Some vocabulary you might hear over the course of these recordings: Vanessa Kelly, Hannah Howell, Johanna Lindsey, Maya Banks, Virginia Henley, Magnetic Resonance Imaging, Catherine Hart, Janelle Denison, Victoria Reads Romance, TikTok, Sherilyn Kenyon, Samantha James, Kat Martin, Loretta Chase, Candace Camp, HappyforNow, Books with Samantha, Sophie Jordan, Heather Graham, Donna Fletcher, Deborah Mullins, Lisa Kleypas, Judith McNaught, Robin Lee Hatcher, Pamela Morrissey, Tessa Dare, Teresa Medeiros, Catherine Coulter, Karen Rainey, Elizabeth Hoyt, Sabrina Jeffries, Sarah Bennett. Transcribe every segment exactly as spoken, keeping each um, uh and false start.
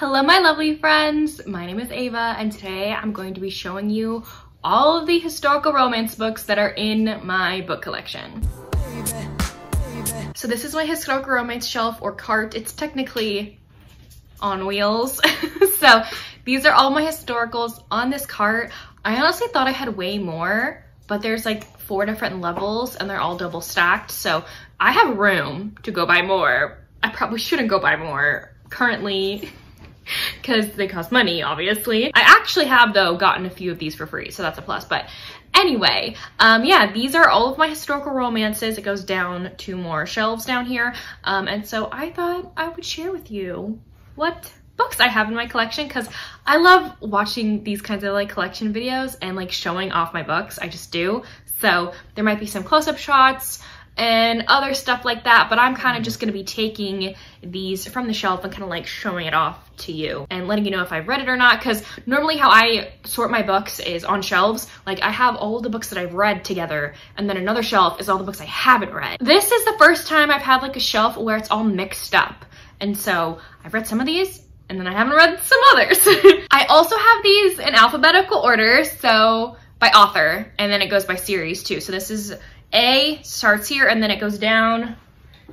Hello my lovely friends, my name is Ava and today I'm going to be showing you all of the historical romance books that are in my book collection. So this is my historical romance shelf or cart. It's technically on wheels. So these are all my historicals on this cart. I honestly thought I had way more, but there's like four different levels and they're all double stacked. So I have room to go buy more. I probably shouldn't go buy more currently, because they cost money, obviously. I actually have, though, gotten a few of these for free, so that's a plus. But anyway, um, yeah, these are all of my historical romances. It goes down two more shelves down here. Um, and so I thought I would share with you what books I have in my collection, because I love watching these kinds of like collection videos and like showing off my books. I just do. So there might be some close-up shots and other stuff like that, but I'm kind of just going to be taking these from the shelf and kind of like showing it off to you and letting you know if I've read it or not, because normally how I sort my books is on shelves. Like I have all the books that I've read together, and then another shelf is all the books I haven't read. This is the first time I've had like a shelf where it's all mixed up, and so I've read some of these and then I haven't read some others. I also have these in alphabetical order, so by author, and then it goes by series too. So this is A, starts here, and then it goes down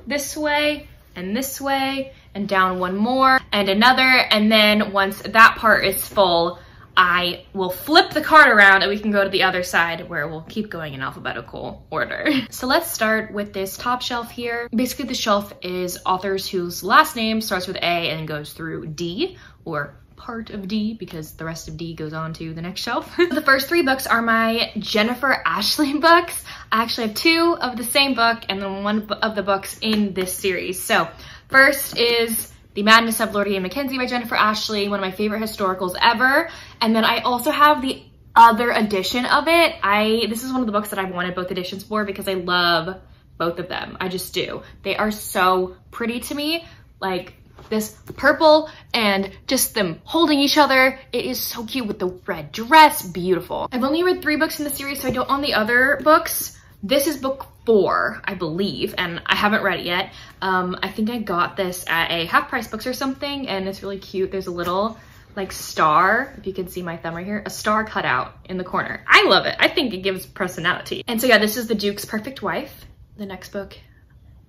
this way and this way and down one more and another, and then once that part is full, I will flip the card around and we can go to the other side where we'll keep going in alphabetical order. So let's start with this top shelf here. Basically the shelf is authors whose last name starts with A and goes through D, or part of D, because the rest of D goes on to the next shelf. The first three books are my Jennifer Ashley books. I actually have two of the same book and then one of the books in this series. So first is The Madness of Loretta Mackenzie by Jennifer Ashley, one of my favorite historicals ever. And then I also have the other edition of it. I this is one of the books that I wanted both editions for because I love both of them. I just do. They are so pretty to me. Like this purple and just them holding each other. It is so cute with the red dress, beautiful. I've only read three books in the series, so I don't own the other books. This is book four, I believe, and I haven't read it yet. Um, I think I got this at a Half Price Books or something, and it's really cute. There's a little like star, if you can see my thumb right here, a star cut out in the corner. I love it. I think it gives personality. And so yeah, this is The Duke's Perfect Wife, the next book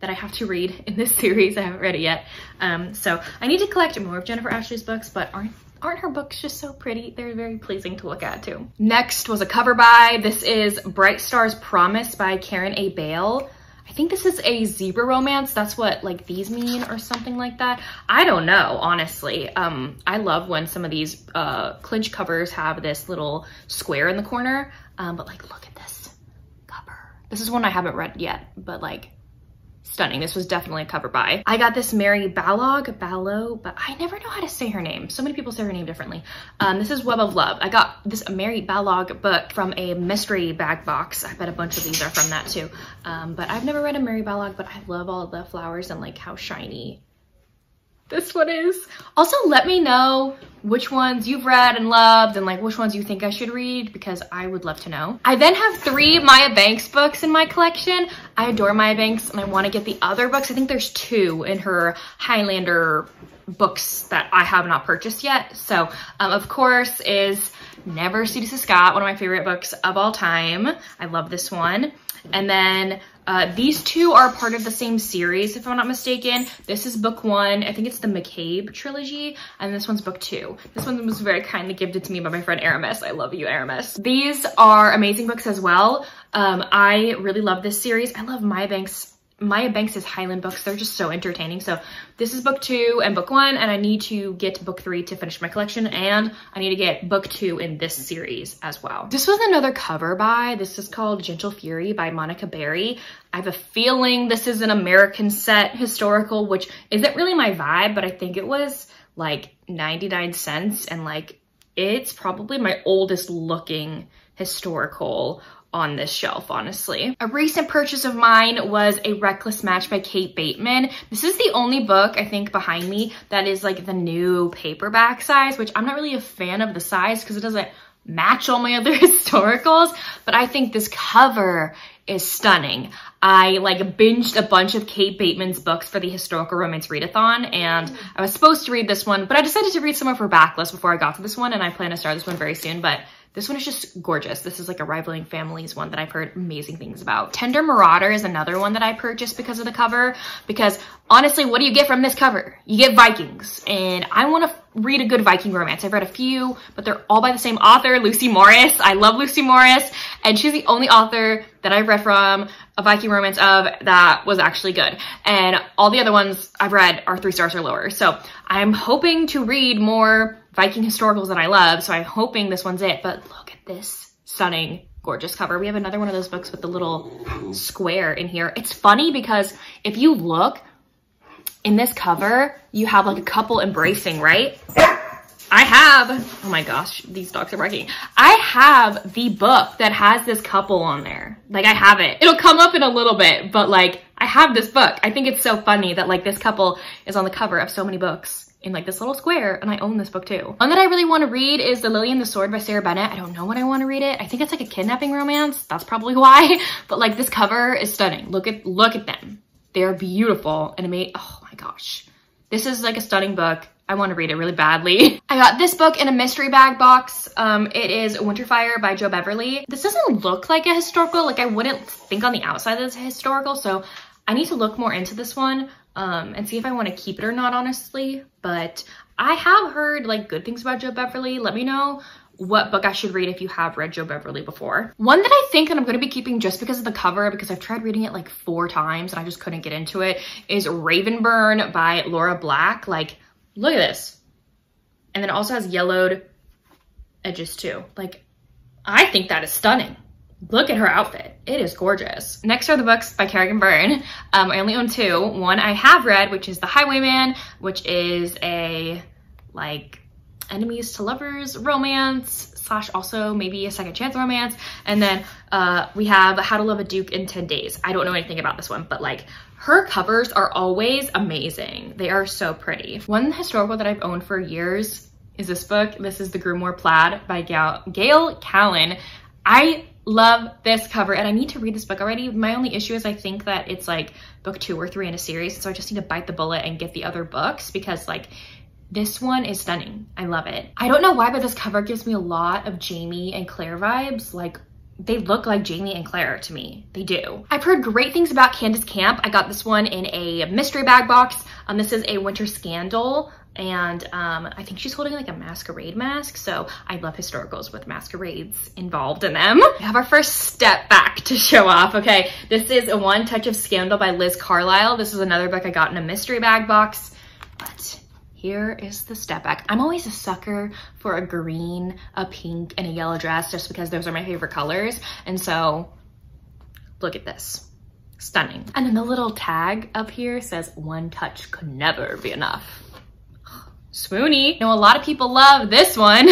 that I have to read in this series. I haven't read it yet. Um, so I need to collect more of Jennifer Ashley's books, but aren't aren't her books just so pretty? They're very pleasing to look at too. Next was a cover by. This is Bright Star's Promise by Karen A Bale. I think this is a zebra romance. That's what like these mean or something like that. I don't know, honestly. Um, I love when some of these uh, clinch covers have this little square in the corner, um, but like look at this cover. This is one I haven't read yet, but like, stunning. This was definitely a cover by. I got this Mary Balogh, Balogh, but I never know how to say her name. So many people say her name differently. Um, this is Web of Love. I got this Mary Balogh book from a mystery bag box. I bet a bunch of these are from that too. Um, but I've never read a Mary Balogh, but I love all the flowers and like how shiny this one is. Also, let me know which ones you've read and loved and like which ones you think I should read, because I would love to know. I then have three Maya Banks books in my collection. I adore Maya Banks and I want to get the other books. I think there's two in her Highlander books that I have not purchased yet. So um, of course is Never Cease to Scott, one of my favorite books of all time. I love this one. And then uh, these two are part of the same series, if I'm not mistaken. This is book one. I think it's the McCabe trilogy. And this one's book two. This one was very kindly gifted to me by my friend Aramis. I love you, Aramis. These are amazing books as well. Um, I really love this series. I love Maya Banks. Maya Banks' Highland books, they're just so entertaining. So this is book two and book one, and I need to get book three to finish my collection, and I need to get book two in this series as well. This was another cover by. This is called Gentle Fury by Monica Berry. I have a feeling this is an American set historical, which isn't really my vibe, but I think it was like ninety-nine cents, and like it's probably my oldest looking historical on this shelf, honestly. A recent purchase of mine was A Reckless Match by Kate Bateman. This is the only book, I think, behind me that is like the new paperback size, which I'm not really a fan of the size because it doesn't match all my other historicals, but I think this cover is stunning. I like binged a bunch of Kate Bateman's books for the historical romance read-a-thon, and I was supposed to read this one, but I decided to read some of her backlist before I got to this one, and I plan to start this one very soon, but this one is just gorgeous. This is like a Rivaling Families one that I've heard amazing things about. Tender Marauder is another one that I purchased because of the cover, because honestly, what do you get from this cover? You get Vikings, and I want to read a good Viking romance. I've read a few, but they're all by the same author, Lucy Morris. I love Lucy Morris, and she's the only author that I've read from a Viking romance of that was actually good. And all the other ones I've read are three stars or lower. So I'm hoping to read more Viking historicals that I love. So I'm hoping this one's it, but look at this stunning, gorgeous cover. We have another one of those books with the little square in here. It's funny because if you look in this cover, you have like a couple embracing, right? I have, oh my gosh, these dogs are barking. I have the book that has this couple on there. Like I have it. It'll come up in a little bit, but like I have this book. I think it's so funny that like this couple is on the cover of so many books in like this little square, and I own this book too. One that I really want to read is The Lily and the Sword by Sarah Bennett. I don't know when I want to read it. I think it's like a kidnapping romance. That's probably why, but like this cover is stunning. Look at, look at them. They're beautiful and amazing. Oh my gosh. This is like a stunning book. I want to read it really badly. I got this book in a mystery bag box. Um, it is Winterfire by Joe Beverly. This doesn't look like a historical, like I wouldn't think on the outside that it's a historical, so I need to look more into this one um, and see if I want to keep it or not, honestly. But I have heard like good things about Joe Beverly. Let me know what book I should read if you have read Joe Beverly before. One that I think that I'm going to be keeping just because of the cover, because I've tried reading it like four times and I just couldn't get into it, is Kerrigan Byrne by Laura Black. Like, look at this. And then it also has yellowed edges too. Like, I think that is stunning. Look at her outfit. It is gorgeous. Next are the books by Kerrigan Byrne. Um, I only own two. One I have read, which is The Highwayman, which is a like enemies to lovers romance slash also maybe a second chance romance. And then uh, we have How to Love a Duke in ten days. I don't know anything about this one, but like her covers are always amazing. They are so pretty. One historical that I've owned for years is this book. This is The Grimoire Plaid by Gail, Gail Callen. I love this cover and I need to read this book already. My only issue is I think that it's like book two or three in a series. So I just need to bite the bullet and get the other books because like this one is stunning. I love it. I don't know why, but this cover gives me a lot of Jamie and Claire vibes. Like they look like Jamie and Claire to me. They do. I've heard great things about Candace Camp. I got this one in a mystery bag box. Um, this is A Winter Scandal. And um, I think she's holding like a masquerade mask. So I love historicals with masquerades involved in them. We have our first step back to show off. Okay, this is One Touch of Scandal by Liz Carlyle. This is another book I got in a mystery bag box, but here is the step back. I'm always a sucker for a green, a pink, and a yellow dress just because those are my favorite colors. And so look at this. Stunning. And then the little tag up here says one touch could never be enough. Swoony. You know, a lot of people love this one.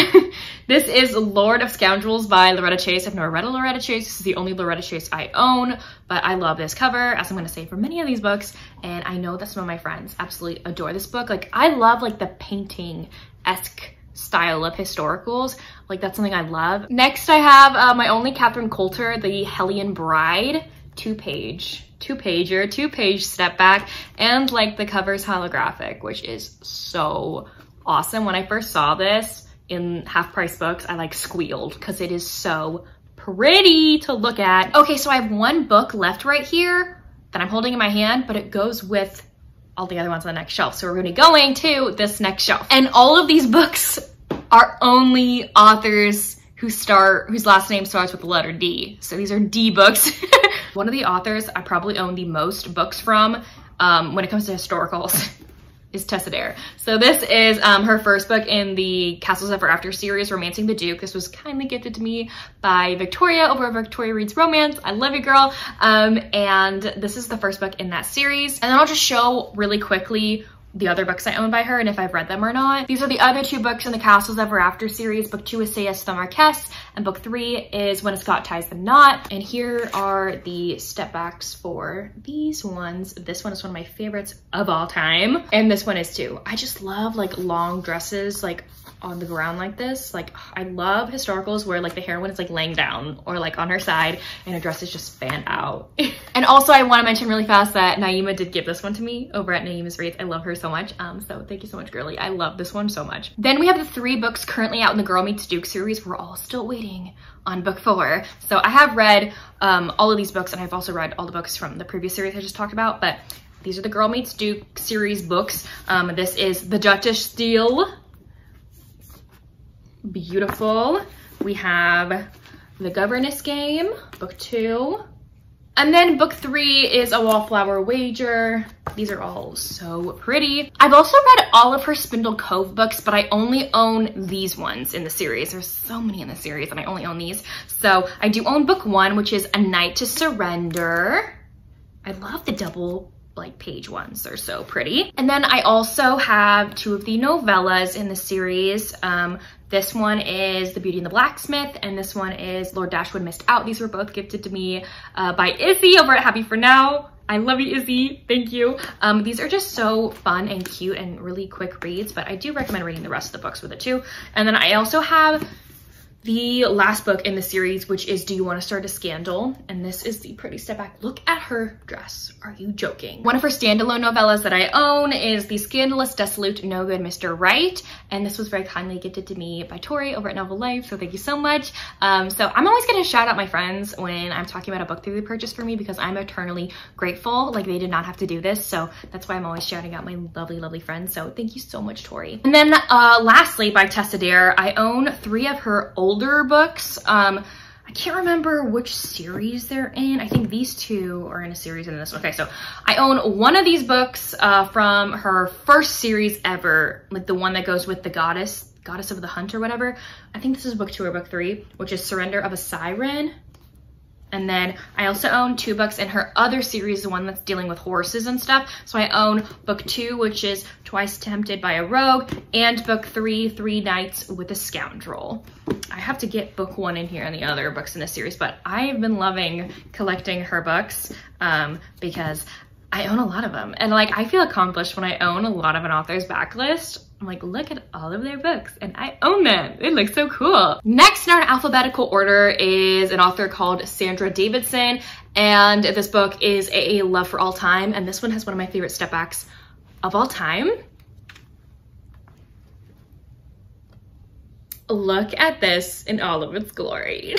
This is Lord of Scoundrels by Loretta Chase. I've never read a Loretta Chase. This is the only Loretta Chase I own, but I love this cover, as I'm going to say for many of these books. And I know that some of my friends absolutely adore this book. Like I love like the painting-esque style of historicals. Like that's something I love. Next I have uh, my only Catherine Coulter, The Hellion Bride, two page. two-pager, two-page step back, and like the cover's holographic, which is so awesome. When I first saw this in Half Price Books, I like squealed because it is so pretty to look at. Okay, so I have one book left right here that I'm holding in my hand, but it goes with all the other ones on the next shelf. So we're gonna be going to this next shelf. And all of these books are only authors who start, whose last name starts with the letter D. So these are D books. One of the authors I probably own the most books from um, when it comes to historicals is Tessa Dare. So this is um, her first book in the Castles Ever After series, Romancing the Duke. This was kindly gifted to me by Victoria over at Victoria Reads Romance. I love you, girl. Um, and this is the first book in that series. And then I'll just show really quickly the other books I own by her and if I've read them or not. These are the other two books in the Castles Ever After series. Book two is Say Yes to the Marquess, and book three is When a Scot Ties the Knot. And here are the step backs for these ones. This one is one of my favorites of all time. And this one is too. I just love like long dresses, like on the ground like this. Like, I love historicals where like the heroine is like laying down or like on her side and her dress is just fanned out. And also I want to mention really fast that Naima did give this one to me over at Naima's Reads. I love her so much. Um, so thank you so much, girly. I love this one so much. Then we have the three books currently out in the Girl Meets Duke series. We're all still waiting on book four. So I have read um, all of these books, and I've also read all the books from the previous series I just talked about, but these are the Girl Meets Duke series books. Um, this is The Duchess Steele. Beautiful. We have The Governess Game, book two. And then book three is A Wallflower Wager. These are all so pretty. I've also read all of her Spindle Cove books, but I only own these ones in the series. There's so many in the series and I only own these. So I do own book one, which is A Night to Surrender. I love the double like page ones, they're so pretty. And then I also have two of the novellas in the series. Um, This one is The Beauty and the Blacksmith, and this one is Lord Dashwood Missed Out. These were both gifted to me uh, by Izzy over at Happy For Now. I love you, Izzy. Thank you. Um, these are just so fun and cute and really quick reads, but I do recommend reading the rest of the books with it too. And then I also have the last book in the series, which is Do You Want to Start a Scandal? And this is the Pretty Step Back. Look at her dress. Are you joking? One of her standalone novellas that I own is The Scandalous, Dissolute, No Good Mister Right. And this was very kindly gifted to me by Tori over at Novel Life. So thank you so much. Um, so I'm always going to shout out my friends when I'm talking about a book that they purchased for me, because I'm eternally grateful. Like, they did not have to do this. So that's why I'm always shouting out my lovely, lovely friends. So thank you so much, Tori. And then uh, lastly, by Tessa Dare, I own three of her old older books. Um, I can't remember which series they're in. I think these two are in a series and this one. Okay, so I own one of these books uh, from her first series ever, like the one that goes with the goddess, goddess of the hunt or whatever. I think this is book two or book three, which is Surrender of a Siren. And then I also own two books in her other series, the one that's dealing with horses and stuff. So I own book two, which is Twice Tempted by a Rogue, and book three, Three Nights with a Scoundrel. I have to get book one in here and the other books in this series, but I've been loving collecting her books um, because I own a lot of them. And like, I feel accomplished when I own a lot of an author's backlist. I'm like, look at all of their books and I own them. It looks so cool. Next in our alphabetical order is an author called Sandra Davidson. And this book is A A Love for All Time. And this one has one of my favorite step backs of all time. Look at this in all of its glory.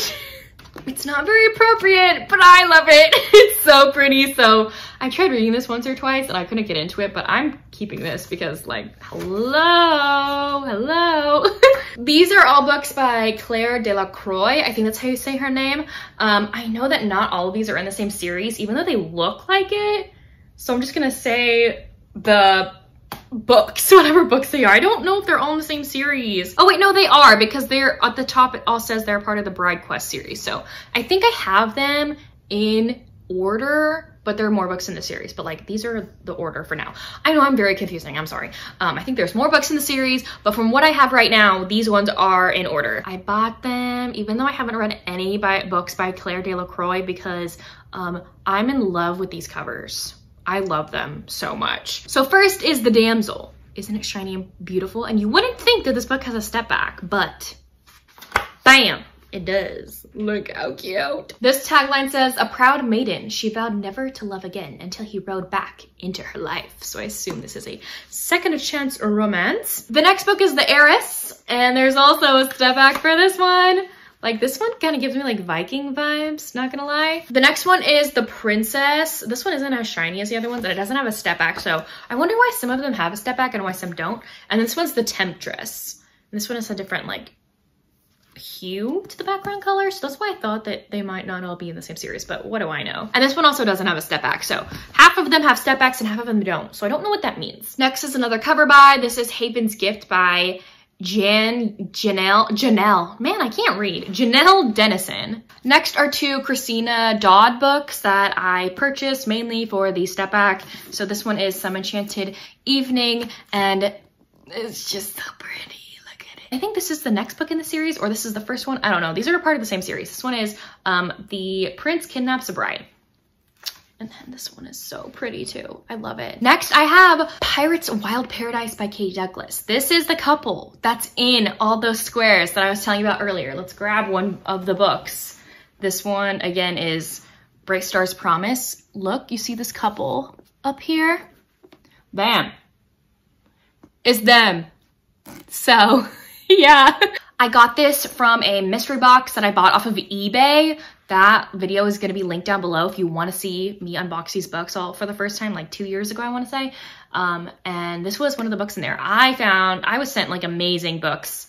It's not very appropriate, but I love it. It's so pretty. So I tried reading this once or twice and I couldn't get into it, but I'm keeping this because like, hello, hello. These are all books by Claire Delacroix. I think that's how you say her name. Um, I know that not all of these are in the same series, even though they look like it. So I'm just gonna say the books, whatever books they are. I don't know if they're all in the same series. Oh wait, no, they are, because they're at the top. It all says they're part of the Bride Quest series. So I think I have them in order, but there are more books in the series, but like these are the order for now. I know I'm very confusing, I'm sorry. Um, I think there's more books in the series, but from what I have right now, these ones are in order. I bought them, even though I haven't read any by, books by Claire Delacroix, because um, I'm in love with these covers. I love them so much. So first is The Damsel. Isn't it shiny and beautiful? And you wouldn't think that this book has a step back, but bam, it does. Look how cute. This tagline says, a proud maiden, she vowed never to love again until he rode back into her life. So I assume this is a second chance romance. The next book is The Heiress, and there's also a step back for this one. Like, this one kind of gives me like Viking vibes, not gonna lie. The next one is The Princess. This one isn't as shiny as the other ones, and it doesn't have a step back, so I wonder why some of them have a step back and why some don't. And this one's The Temptress. And this one is a different like hue to the background color, so that's why I thought that they might not all be in the same series, but what do I know? And this one also doesn't have a step back, so half of them have step backs and half of them don't, so I don't know what that means. Next is another cover buy. This is Haven's Gift by Jan, Janelle, Janelle, man, I can't read. Janelle Denison. Next are two Christina Dodd books that I purchased mainly for the step back. So this one is Some Enchanted Evening, and it's just so pretty. Look at it. I think this is the next book in the series, or this is the first one. I don't know. These are part of the same series. This one is um, The Prince Kidnaps a Bride. And then this one is so pretty too. I love it. Next, I have Pirates Wild Paradise by Katie Douglas. This is the couple that's in all those squares that I was telling you about earlier. Let's grab one of the books. This one, again, is Bright Stars Promise. Look, you see this couple up here? Bam. It's them. So, yeah. I got this from a mystery box that I bought off of eBay. That video is gonna be linked down below if you wanna see me unbox these books all for the first time, like two years ago, I wanna say. Um, and this was one of the books in there. I found, I was sent like amazing books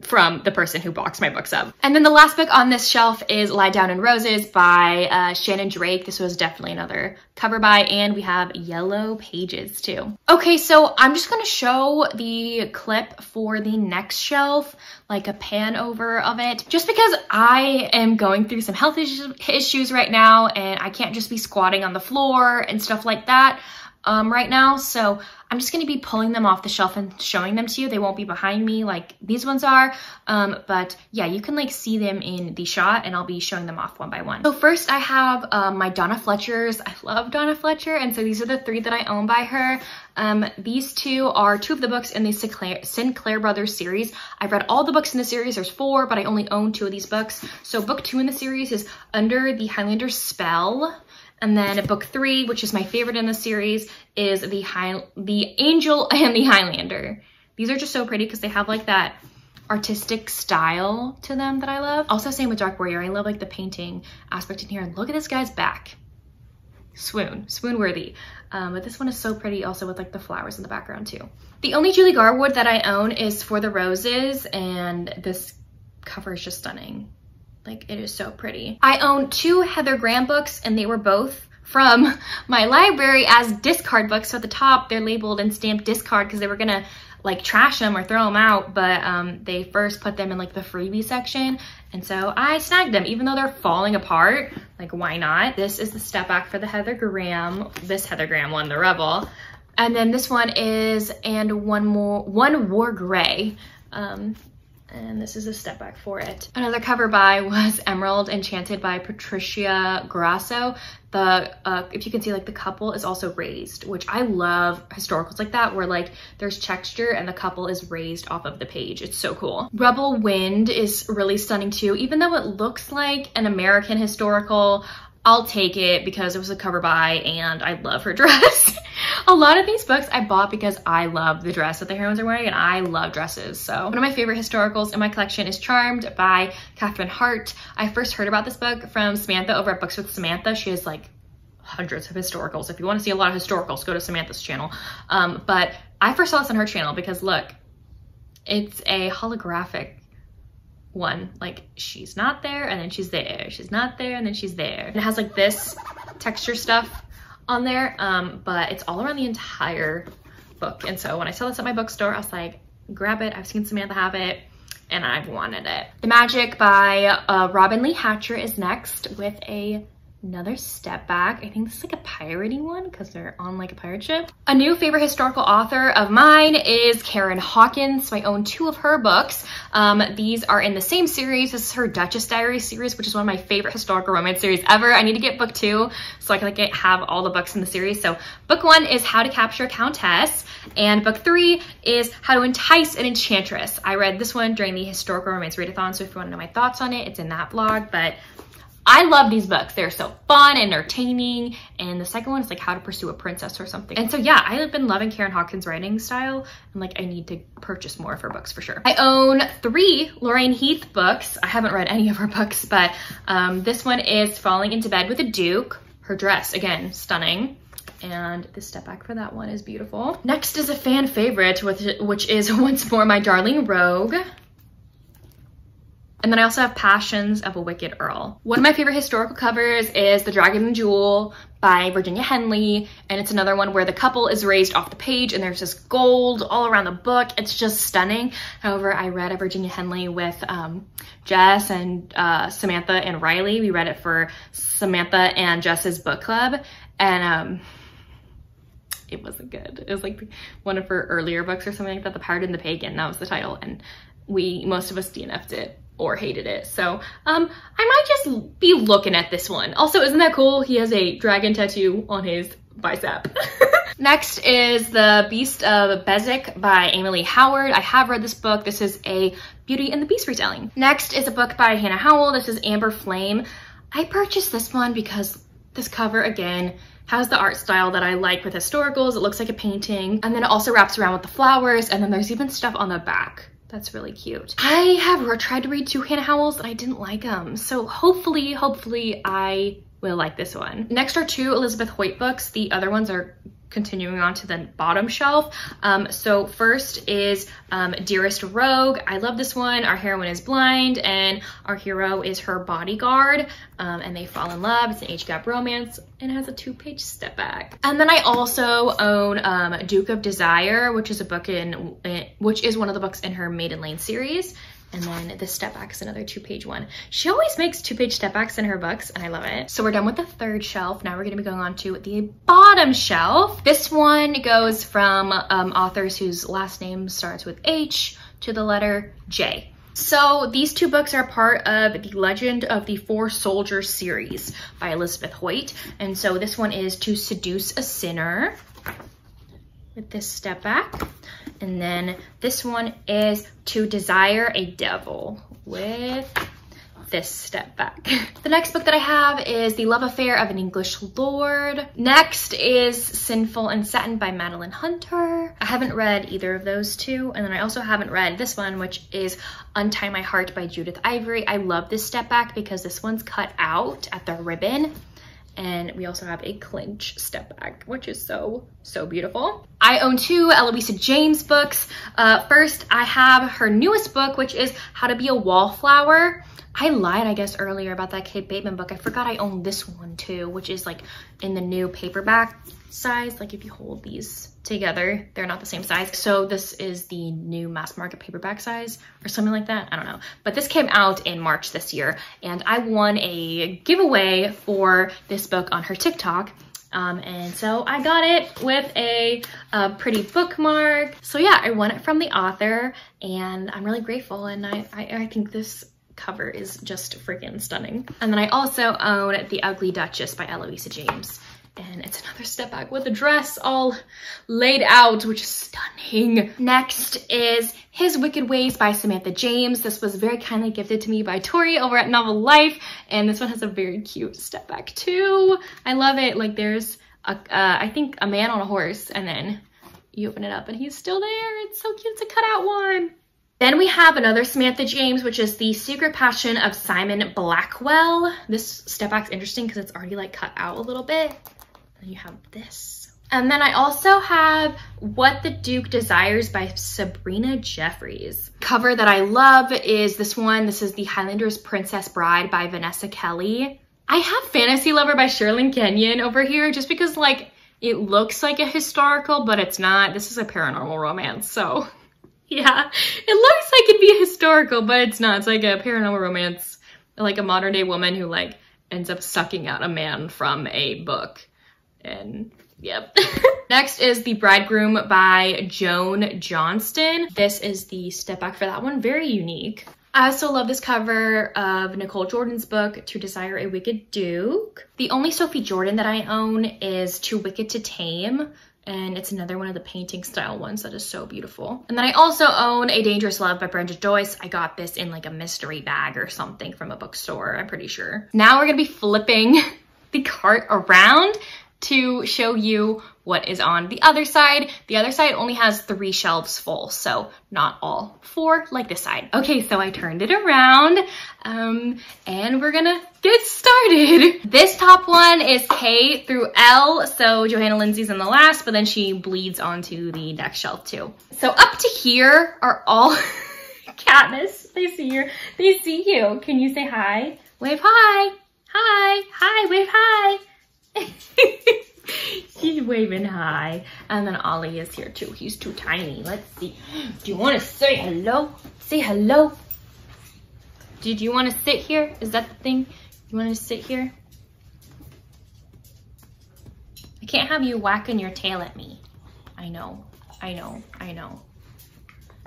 from the person who boxed my books up. And then the last book on this shelf is Lie Down in Roses by uh, Shannon Drake. This was definitely another cover buy, and we have Yellow Pages too. Okay, so I'm just gonna show the clip for the next shelf, like a pan over of it, just because I am going through some health issues right now and I can't just be squatting on the floor and stuff like that. Um, right now, so I'm just gonna be pulling them off the shelf and showing them to you. They won't be behind me like these ones are, um, but yeah, you can like see them in the shot and I'll be showing them off one by one. So first I have um, my Donna Fletchers. I love Donna Fletcher, and so these are the three that I own by her. Um, these two are two of the books in the Sinclair, Sinclair Brothers series. I've read all the books in the series. There's four, but I only own two of these books. So book two in the series is Under the Highlander's Spell. And then book three, which is my favorite in the series, is the High, the Angel and the Highlander. These are just so pretty because they have like that artistic style to them that I love. Also same with Dark Warrior. I love like the painting aspect in here. And look at this guy's back. Swoon, swoon worthy. Um, but this one is so pretty also with like the flowers in the background too. The only Julie Garwood that I own is For the Roses, and this cover is just stunning. Like, it is so pretty. I own two Heather Graham books, and they were both from my library as discard books. So at the top, they're labeled and stamped discard because they were gonna like trash them or throw them out, but um, they first put them in like the freebie section. And so I snagged them, even though they're falling apart, like why not? This is the step back for the Heather Graham, this Heather Graham one, The Rebel. And then this one is, and one more, One Wore Gray. Um, And this is a step back for it. Another cover buy was Emerald Enchanted by Patricia Grasso. The, uh, if you can see, like the couple is also raised, which I love historicals like that, where like there's texture and the couple is raised off of the page. It's so cool. Rebel Wind is really stunning too. Even though it looks like an American historical, I'll take it because it was a cover buy and I love her dress. A lot of these books I bought because I love the dress that the heroines are wearing, and I love dresses. So one of my favorite historicals in my collection is Charmed by Catherine Hart. I first heard about this book from Samantha over at Books with Samantha. She has like hundreds of historicals. If you want to see a lot of historicals, go to Samantha's channel. Um, but I first saw this on her channel because look, it's a holographic one. Like she's not there and then she's there. She's not there and then she's there. And it has like this texture stuff on there, um, but it's all around the entire book. And so when I saw this at my bookstore, I was like, grab it. I've seen Samantha have it and I've wanted it. The Magic by uh, Robin Lee Hatcher is next with a another step back. I think this is like a piratey one because they're on like a pirate ship. A new favorite historical author of mine is Karen Hawkins. So I own two of her books. Um, these are in the same series. This is her Duchess Diaries series, which is one of my favorite historical romance series ever. I need to get book two so I can like get, have all the books in the series. So book one is How to Capture a Countess, and book three is How to Entice an Enchantress. I read this one during the historical romance readathon. So if you want to know my thoughts on it, it's in that vlog, but I love these books. They're so fun and entertaining. And the second one is like How to Pursue a Princess or something. And so yeah, I have been loving Karen Hawkins' writing style, and like I need to purchase more of her books for sure. I own three Lorraine Heath books. I haven't read any of her books, but um, this one is Falling into Bed with a Duke. Her dress, again, stunning. And the step back for that one is beautiful. Next is a fan favorite, with, which is Once More My Darling Rogue. And then I also have Passions of a Wicked Earl. One of my favorite historical covers is The Dragon and Jewel by Virginia Henley. And it's another one where the couple is raised off the page and there's just gold all around the book. It's just stunning. However, I read a Virginia Henley with um, Jess and uh, Samantha and Riley. We read it for Samantha and Jess's book club. And um, it wasn't good. It was like one of her earlier books or something like that, The Pirate and the Pagan, that was the title. And we, most of us D N F'd it. or hated it. So um, I might just be looking at this one. Also, isn't that cool? He has a dragon tattoo on his bicep. Next is The Beast of Bezek by Emily Howard. I have read this book. This is a Beauty and the Beast retelling. Next is a book by Hannah Howell. This is Amber Flame. I purchased this one because this cover, again, has the art style that I like with historicals. It looks like a painting. And then it also wraps around with the flowers. And then there's even stuff on the back. That's really cute. I have tried to read two Hannah Howells and I didn't like them. So hopefully, hopefully I will like this one. Next are two Elizabeth Hoyt books. The other ones are continuing on to the bottom shelf. Um, so first is um, Dearest Rogue. I love this one. Our heroine is blind and our hero is her bodyguard, um, and they fall in love. It's an age gap romance and has a two-page step back. And then I also own um, Duke of Desire, which is a book in, which is one of the books in her Maiden Lane series. And then the step back is another two-page one. She always makes two-page step backs in her books, and I love it. So we're done with the third shelf. Now we're gonna be going on to the bottom shelf. This one goes from um, authors whose last name starts with H to the letter J. So these two books are part of the Legend of the Four Soldiers series by Elizabeth Hoyt. And so this one is To Seduce a Sinner with this step back. And then this one is To Desire a Devil with this step back. The next book that I have is The Love Affair of an English Lord. Next is Sinful and Satin by Madeline Hunter. I haven't read either of those two. And then I also haven't read this one, which is Untie My Heart by Judith Ivory. I love this step back because this one's cut out at the ribbon. And we also have a clinch step back, which is so, so beautiful. I own two Eloisa James books. Uh, first, I have her newest book, which is How to Be a Wallflower. I lied, I guess, earlier about that Kate Bateman book. I forgot I own this one too, which is like in the new paperback size. Like if you hold these together, they're not the same size. So this is the new mass market paperback size or something like that. I don't know. But this came out in March this year, and I won a giveaway for this book on her TikTok. Um, and so I got it with a, a pretty bookmark. So yeah, I won it from the author, and I'm really grateful. And I, I, I think this cover is just freaking stunning. And then I also own The Ugly Duchess by Eloisa James. And it's another step back with a dress all laid out, which is stunning. Next is His Wicked Ways by Samantha James. This was very kindly gifted to me by Tori over at Novel Life. And this one has a very cute step back too. I love it. Like there's, a, uh, I think, a man on a horse, and then you open it up and he's still there. It's so cute. It's a cutout one. Then we have another Samantha James, which is The Secret Passion of Simon Blackwell. This step back's interesting because it's already like cut out a little bit. And you have this. And then I also have What the Duke Desires by Sabrina Jeffries. Cover that I love is this one. This is The Highlander's Princess Bride by Vanessa Kelly. I have Fantasy Lover by Sherilyn Kenyon over here just because like it looks like a historical, but it's not. This is a paranormal romance, so... yeah, it looks like it'd be historical, but it's not. It's like a paranormal romance, like a modern day woman who like ends up sucking out a man from a book. And yep. Next is The Bridegroom by Joan Johnston. This is the step back for that one. Very unique. I also love this cover of Nicole Jordan's book, To Desire a Wicked Duke. The only Sophie Jordan that I own is Too Wicked to Tame. And it's another one of the painting style ones that is so beautiful. And then I also own A Dangerous Love by Brenda Joyce. I got this in like a mystery bag or something from a bookstore, I'm pretty sure. Now we're gonna be flipping the cart around to show you what is on the other side. The other side only has three shelves full, so not all four like this side. Okay, so I turned it around um, and we're gonna get started. This top one is K through L, so Johanna Lindsey's in the last, but then she bleeds onto the next shelf too. So up to here are all, Katniss, they see you, they see you. Can you say hi? Wave hi, hi, hi, wave hi. He's waving hi. And then Ollie is here too. He's too tiny. Let's see. Do you want to say hello? Say hello. Did you want to sit here? Is that the thing? You want to sit here? I can't have you whacking your tail at me. I know. I know. I know.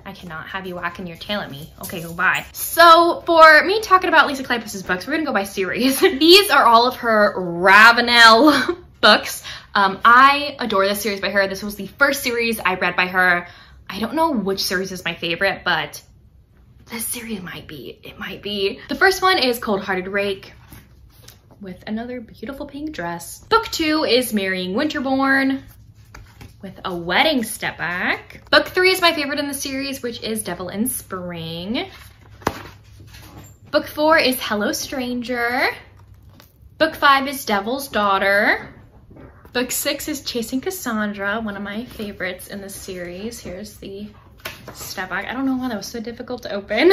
I cannot have you whacking your tail at me. Okay, go bye. So for me talking about Lisa Kleipas's books, we're gonna go by series. These are all of her Ravenel books. Um, I adore this series by her. This was the first series I read by her. I don't know which series is my favorite, but this series might be, it might be. The first one is Cold Hearted Rake with another beautiful pink dress. Book two is Marrying Winterbourne with a wedding step back. Book three is my favorite in the series, which is Devil in Spring. Book four is Hello Stranger. Book five is Devil's Daughter. Book six is Chasing Cassandra, one of my favorites in the series. Here's the step back. I don't know why that was so difficult to open.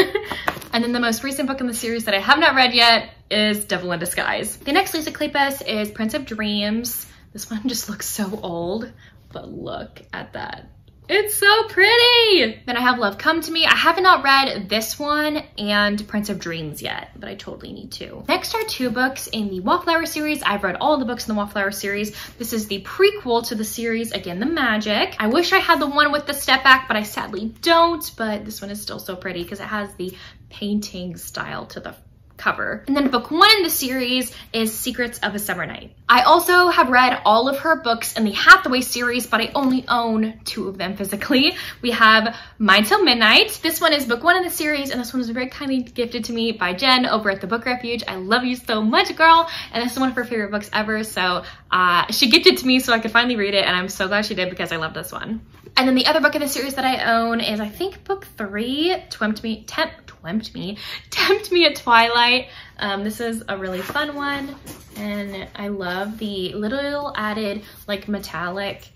And then the most recent book in the series that I have not read yet is Devil in Disguise. The next Lisa Kleypas is Prince of Dreams. This one just looks so old, but look at that. It's so pretty. Then I have Love Come to Me. I have not read this one and Prince of Dreams yet, but I totally need to. Next are two books in the Wallflower series. I've read all the books in the Wallflower series. This is the prequel to the series, again, The Magic. I wish I had the one with the step back, but I sadly don't, but this one is still so pretty because it has the painting style to the cover. And then book one in the series is Secrets of a Summer Night. I also have read all of her books in the Hathaway series, but I only own two of them physically. We have Mine Till Midnight. This one is book one in the series, and this one was very kindly gifted to me by Jen over at the Book Refuge. I love you so much, girl. And this is one of her favorite books ever, so uh, she gifted it to me so I could finally read it, and I'm so glad she did because I love this one. And then the other book in the series that I own is, I think, book three, Tempt Me, Temp Tempt me, tempt me at Twilight. Um, this is a really fun one, and I love the little added like metallic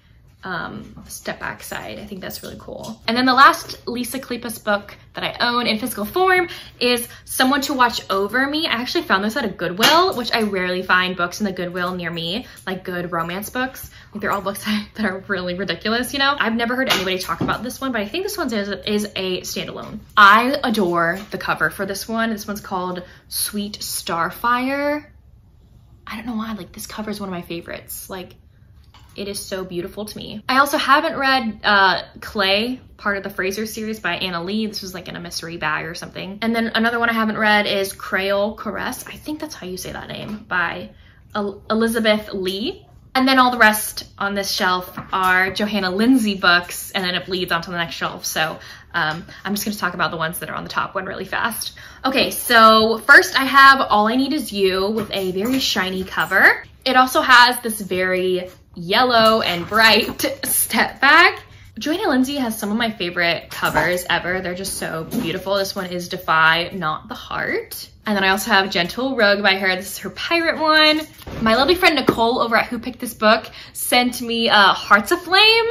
um, step back side. I think that's really cool. And then the last Lisa Kleypas book that I own in physical form is Someone to Watch Over Me. I actually found this at a Goodwill, which I rarely find books in the Goodwill near me, like good romance books. Like they're all books that are really ridiculous, you know? I've never heard anybody talk about this one, but I think this one is, is a standalone. I adore the cover for this one. This one's called Sweet Starfire. I don't know why, like this cover is one of my favorites. Like it is so beautiful to me. I also haven't read uh, Clay, part of the Fraser series by Anna Lee. This was like in a mystery bag or something. And then another one I haven't read is Creole Caress. I think that's how you say that name, by El Elizabeth Lee. And then all the rest on this shelf are Johanna Lindsey books, and then it bleeds onto the next shelf. So um, I'm just gonna talk about the ones that are on the top one really fast. Okay, so first I have All I Need Is You with a very shiny cover. It also has this very yellow and bright step back. Johanna Lindsey has some of my favorite covers ever. They're just so beautiful. This one is Defy, Not the Heart. And then I also have Gentle Rogue by her. This is her pirate one. My lovely friend Nicole over at Who Picked This Book sent me uh, Hearts of Flame.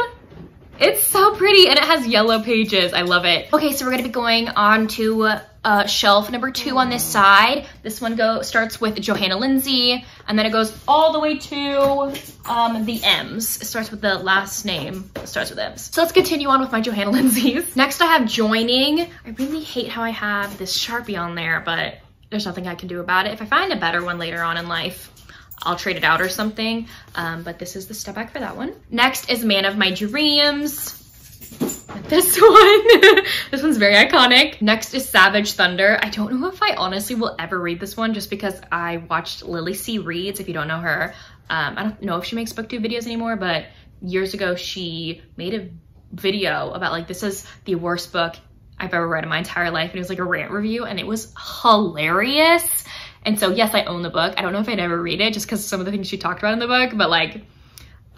It's so pretty and it has yellow pages. I love it. Okay, so we're gonna be going on to uh, shelf number two on this side. This one go, starts with Johanna Lindsey, and then it goes all the way to um, the M's. It starts with the last name, it starts with M's. So let's continue on with my Johanna Lindseys. Next I have Joining. I really hate how I have this Sharpie on there, but there's nothing I can do about it. If I find a better one later on in life, I'll trade it out or something, um, but this is the step back for that one. Next is Man of My Dreams. This one, this one's very iconic. Next is Savage Thunder. I don't know if I honestly will ever read this one just because I watched Lily C. Reads, if you don't know her. Um, I don't know if she makes booktube videos anymore, but years ago she made a video about like, this is the worst book I've ever read in my entire life. And it was like a rant review and it was hilarious. And so, yes, I own the book. I don't know if I'd ever read it just because of some of the things she talked about in the book, but like,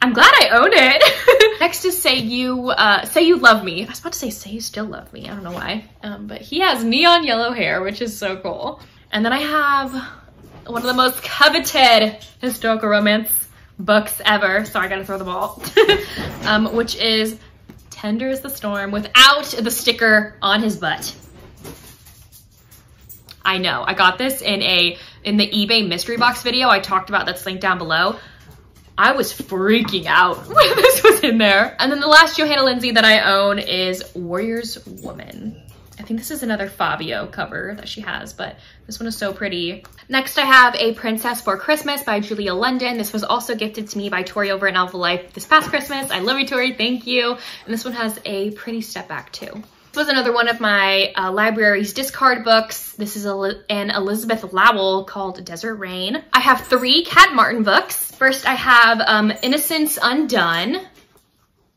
I'm glad I own it. Next is Say You uh, Say You Love Me. I was about to say, Say You Still Love Me. I don't know why, um, but he has neon yellow hair, which is so cool. And then I have one of the most coveted historical romance books ever. Sorry, I gotta throw the ball, um, which is Tender Is the Storm without the sticker on his butt. I know, I got this in a in the eBay mystery box video I talked about that's linked down below. I was freaking out when this was in there. And then the last Johanna Lindsey that I own is Warrior's Woman. I think this is another Fabio cover that she has, but this one is so pretty. Next I have A Princess for Christmas by Julia London. This was also gifted to me by Tori over at Novel Life this past Christmas. I love you, Tori, thank you. And this one has a pretty step back too. This was another one of my uh, library's discard books. This is a, an Elizabeth Lowell called Desert Rain. I have three Kat Martin books. First, I have um, Innocence Undone.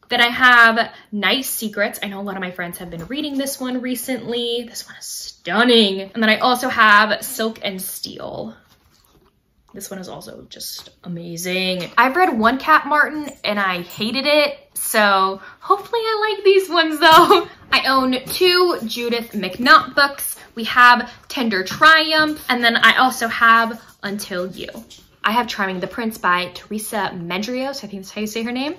Then I have Night Secrets. I know a lot of my friends have been reading this one recently. This one is stunning. And then I also have Silk and Steel. This one is also just amazing. I've read one Kat Martin and I hated it. So hopefully I like these ones though. I own two Judith McNaught books. We have Tender Triumph, and then I also have Until You. I have Charming the Prince by Teresa Medeiros. I think that's how you say her name.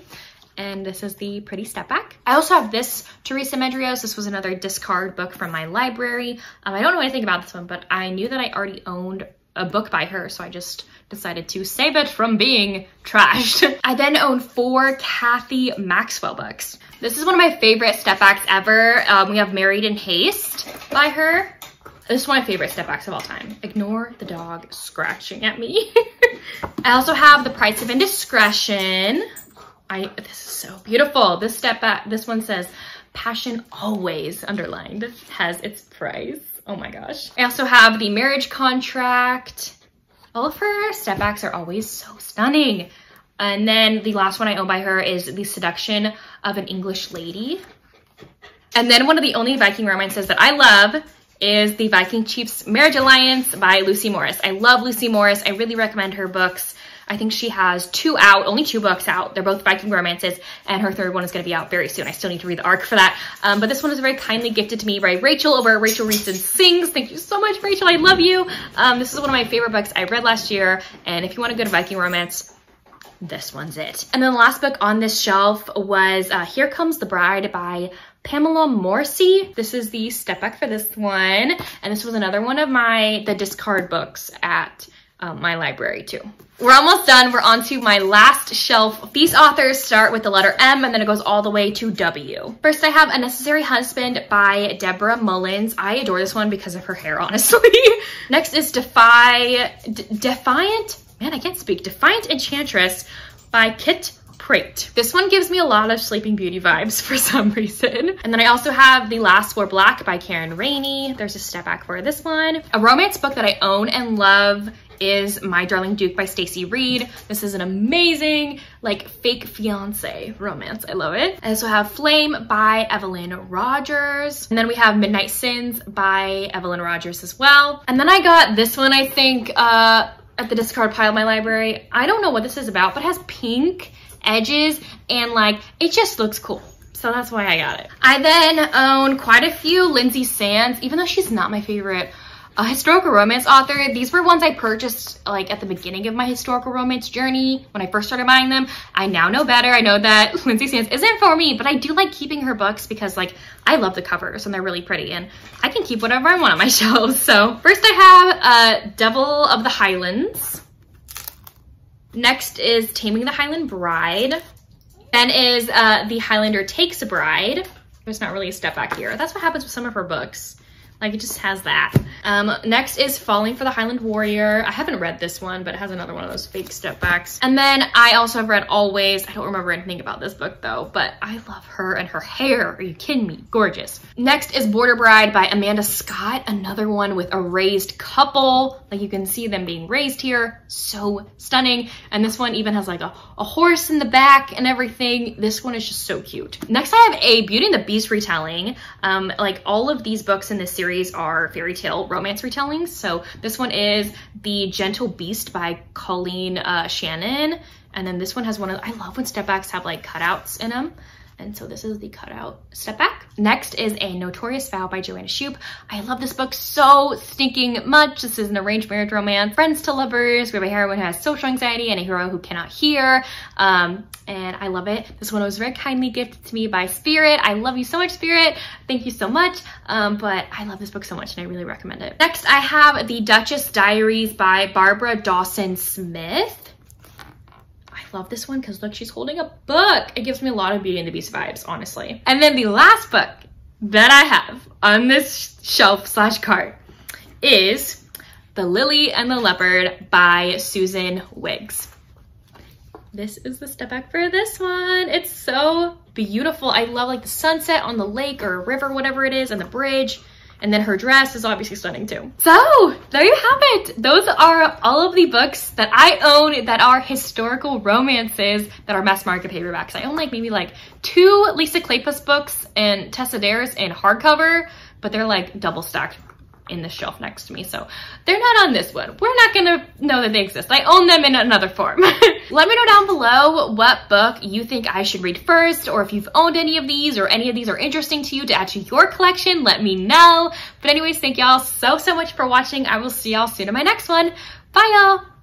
And this is the Pretty Step Back. I also have this Teresa Medeiros. This was another discard book from my library. Um, I don't know anything about this one, but I knew that I already owned a book by her, so I just decided to save it from being trashed. I then own four Kathy Maxwell books. This is one of my favorite step backs ever. Um, we have Married in Haste by her. This is one of my favorite step backs of all time. Ignore the dog scratching at me. I also have The Price of Indiscretion. I, this is so beautiful. This step back, this one says, passion always underlined has its price. Oh my gosh. I also have The Marriage Contract. All of her step backs are always so stunning. And then the last one I own by her is The Seduction of an English Lady. And then one of the only Viking romances that I love is The Viking Chief's Marriage Alliance by Lucy Morris. I love Lucy Morris. I really recommend her books. I think she has two out, only two books out. They're both Viking romances, and her third one is going to be out very soon. I still need to read the arc for that. Um, but this one was very kindly gifted to me by Rachel over at Rachel Reads and Sings. Thank you so much, Rachel. I love you. Um, this is one of my favorite books I read last year. And if you want a good Viking romance, this one's it. And then the last book on this shelf was uh, Here Comes the Bride by Pamela Morrissey. This is the step back for this one. And this was another one of my, the discard books at Um, my library too. We're almost done. We're on to my last shelf. These authors start with the letter M and then it goes all the way to W. First, I have A Necessary Husband by Deborah Mullins. I adore this one because of her hair, honestly. Next is Defy, D Defiant, man, I can't speak. Defiant Enchantress by Kit Pratt. This one gives me a lot of Sleeping Beauty vibes for some reason. And then I also have The Last War Black by Karen Rainey. There's a step back for this one. A romance book that I own and love is My Darling Duke by Stacey Reed. This is an amazing, like, fake fiance romance. I love it. I also have Flame by Evelyn Rogers. And then we have Midnight Sins by Evelyn Rogers as well. And then I got this one, I think, uh, at the discard pile of my library. I don't know what this is about, but it has pink edges and, like, it just looks cool. So that's why I got it. I then own quite a few Lindsay Sands, even though she's not my favorite a historical romance author. These were ones I purchased like at the beginning of my historical romance journey when I first started buying them. I now know better. I know that Lindsay Sands isn't for me, but I do like keeping her books because like I love the covers and they're really pretty and I can keep whatever I want on my shelves. So first I have uh, Devil of the Highlands. Next is Taming the Highland Bride. Then is uh, The Highlander Takes a Bride. There's not really a step back here. That's what happens with some of her books. Like it just has that. Um, next is Falling for the Highland Warrior. I haven't read this one, but it has another one of those fake step backs. And then I also have read Always. I don't remember anything about this book though, but I love her and her hair. Are you kidding me? Gorgeous. Next is Border Bride by Amanda Scott. Another one with a raised couple. Like you can see them being raised here. So stunning. And this one even has like a, a horse in the back and everything. This one is just so cute. Next I have a Beauty and the Beast retelling. Um, like all of these books in this series are fairy tale romance retellings. So this one is The Gentle Beast by Colleen uh, Shannon. And then this one has one of, I love when step backs have like cutouts in them. And so this is the cutout step back. Next is A Notorious Vow by Joanna Shoup. I love this book so stinking much. This is an arranged marriage romance. Friends to lovers. We have a heroine who has social anxiety and a hero who cannot hear. Um, and I love it. This one was very kindly gifted to me by Spirit. I love you so much, Spirit. Thank you so much. Um, but I love this book so much and I really recommend it. Next, I have The Duchess Diaries by Barbara Dawson Smith. Love this one because look, she's holding a book. It gives me a lot of Beauty and the Beast vibes, honestly. And then the last book that I have on this shelf slash cart is The Lily and the Leopard by Susan Wiggs. this is the step back for this one. It's so beautiful. I love like the sunset on the lake or river, whatever it is, and the bridge. And then her dress is obviously stunning too. So there you have it. Those are all of the books that I own that are historical romances that are mass market paperbacks. I own like maybe like two Lisa Kleypas books and Tessa Dare's in hardcover, but they're like double stacked in the shelf next to me, so they're not on this one. We're not gonna know that they exist. I own them in another form. Let me know down below what book you think I should read first, or if you've owned any of these, or any of these are interesting to you to add to your collection. Let me know. But anyways, thank y'all so so much for watching. I will see y'all soon in my next one. Bye y'all.